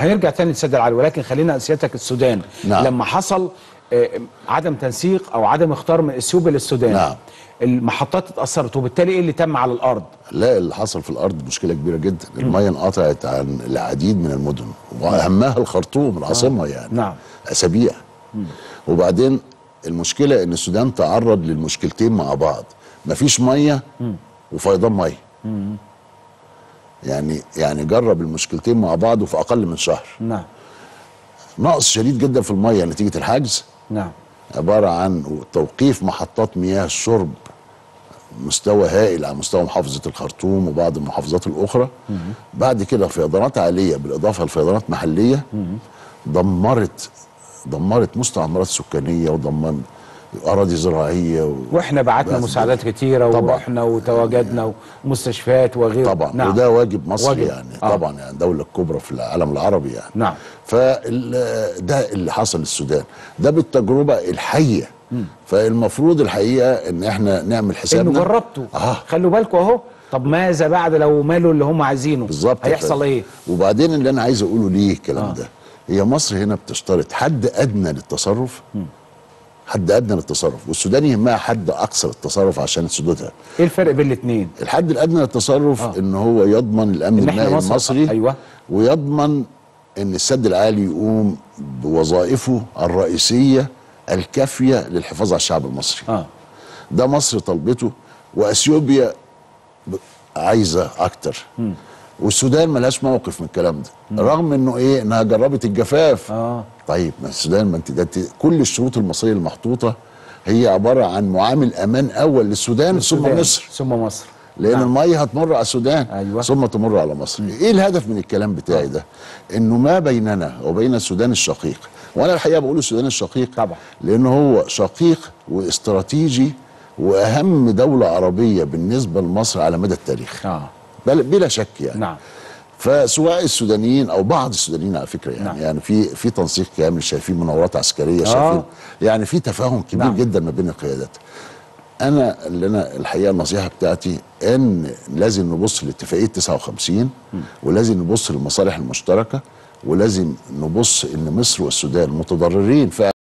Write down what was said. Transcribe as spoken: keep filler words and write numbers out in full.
هيرجع تاني للسيد العلوي، ولكن خلينا سيادتك السودان. نعم. لما حصل عدم تنسيق او عدم اختيار من اثيوبيا للسودان، نعم، المحطات اتاثرت، وبالتالي ايه اللي تم على الارض؟ لا، اللي حصل في الارض مشكله كبيره جدا. الميه انقطعت عن العديد من المدن واهمها الخرطوم العاصمه، يعني نعم اسابيع. وبعدين المشكله ان السودان تعرض للمشكلتين مع بعض، مفيش ميه وفيضان ميه. يعني يعني جرب المشكلتين مع بعض في اقل من شهر. نعم. نقص شديد جدا في الميه نتيجه الحجز. نعم. عباره عن توقيف محطات مياه الشرب مستوى هائل على مستوى محافظه الخرطوم وبعض المحافظات الاخرى. مم. بعد كده فيضانات عاليه بالاضافه لفيضانات محليه. مم. دمرت دمرت مستعمرات سكانيه ودمرت اراضي زراعيه و... واحنا بعتنا مساعدات كتيره، واحنا وتواجدنا ومستشفيات وغيره طبعا. نعم. وده واجب مصر، واجب. يعني آه. طبعا، يعني دوله كبرى في العالم العربي يعني. نعم. فده اللي حصل للسودان، ده بالتجربه الحيه. مم. فالمفروض الحقيقه ان احنا نعمل حسابنا انه جربته. آه. خلوا بالكم اهو، طب ماذا بعد لو مالوا اللي هم عايزينه بالظبط هيحصل ايه؟ وبعدين اللي انا عايز اقوله ليه الكلام آه. ده، هي مصر هنا بتشترط حد ادنى للتصرف. مم. حد ادنى للتصرف، والسودان يهمها حد اقصى للتصرف عشان سدودها. ايه الفرق بين الاثنين؟ الحد الادنى للتصرف آه. ان هو يضمن الامن المائي المصري. ايوه. ويضمن ان السد العالي يقوم بوظائفه الرئيسيه الكافيه للحفاظ على الشعب المصري. اه. ده مصر طلبته، واثيوبيا عايزه اكتر. م. والسودان ملهاش موقف من الكلام ده، رغم انه ايه انها جربت الجفاف. اه. طيب ما السودان، ما انت كل الشروط المصريه المحطوطه هي عباره عن معامل امان اول للسودان ثم مصر ثم مصر لان نعم. الميه هتمر على السودان. أيوة. ثم تمر على مصر. م. ايه الهدف من الكلام بتاعي ده؟ انه ما بيننا وبين السودان الشقيق، وانا الحقيقه بقول السودان الشقيق طبعا لان هو شقيق واستراتيجي واهم دوله عربيه بالنسبه لمصر على مدى التاريخ. آه. بلا شك يعني. نعم. فسواء السودانيين او بعض السودانيين على فكره يعني. نعم. يعني في في تنسيق كامل، شايفين مناورات عسكريه، شايفين يعني في تفاهم كبير. نعم. جدا ما بين القيادات. انا اللي انا الحقيقه النصيحه بتاعتي ان لازم نبص لاتفاقيه تسعة وخمسين، ولازم نبص للمصالح المشتركه، ولازم نبص ان مصر والسودان متضررين فعلا.